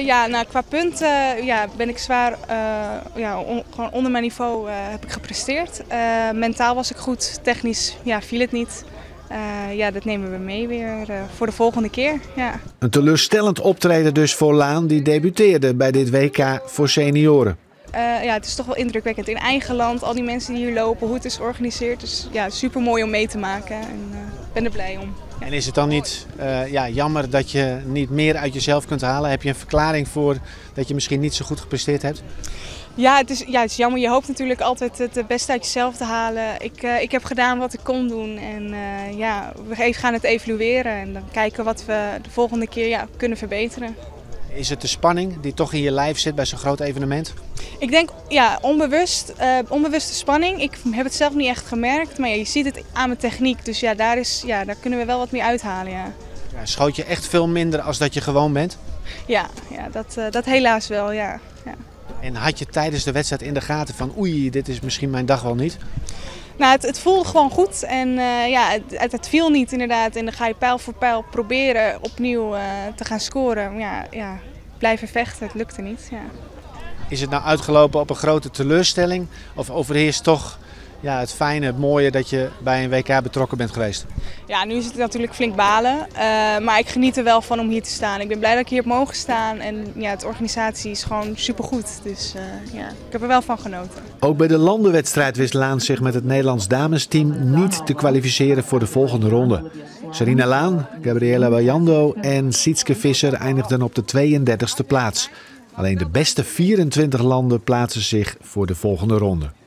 Ja, nou, qua punten ben ik zwaar gewoon onder mijn niveau heb ik gepresteerd. Mentaal was ik goed, technisch viel het niet. Dat nemen we mee weer voor de volgende keer. Ja. Een teleurstellend optreden dus voor Laan, die debuteerde bij dit WK voor senioren. Het is toch wel indrukwekkend. In eigen land, al die mensen die hier lopen, hoe het is georganiseerd. Dus ja, super mooi om mee te maken en ben er blij om. Ja. En is het dan niet jammer dat je niet meer uit jezelf kunt halen? Heb je een verklaring voor dat je misschien niet zo goed gepresteerd hebt? Ja, het is jammer. Je hoopt natuurlijk altijd het beste uit jezelf te halen. Ik heb gedaan wat ik kon doen en we gaan het evalueren en dan kijken wat we de volgende keer kunnen verbeteren. Is het de spanning die toch in je lijf zit bij zo'n groot evenement? Ik denk, onbewuste spanning. Ik heb het zelf niet echt gemerkt, maar je ziet het aan mijn techniek. Dus daar kunnen we wel wat meer uithalen, ja. Ja, schoot je echt veel minder als dat je gewoon bent? Ja, dat helaas wel, ja. En had je tijdens de wedstrijd in de gaten van oei, dit is misschien mijn dag wel niet? Nou, het voelde gewoon goed en het viel niet inderdaad. En dan ga je pijl voor pijl proberen opnieuw te gaan scoren. Ja, blijven vechten, het lukte niet. Ja. Is het nou uitgelopen op een grote teleurstelling of overheerst toch het fijne, het mooie dat je bij een WK betrokken bent geweest? Ja, nu is het natuurlijk flink balen, maar ik geniet er wel van om hier te staan. Ik ben blij dat ik hier heb mogen staan en de organisatie is gewoon supergoed. Dus ik heb er wel van genoten. Ook bij de landenwedstrijd wist Laan zich met het Nederlands damesteam niet te kwalificeren voor de volgende ronde. Sarina Laan, Gabriella Ballando en Sietske Visser eindigden op de 32e plaats. Alleen de beste 24 landen plaatsen zich voor de volgende ronde.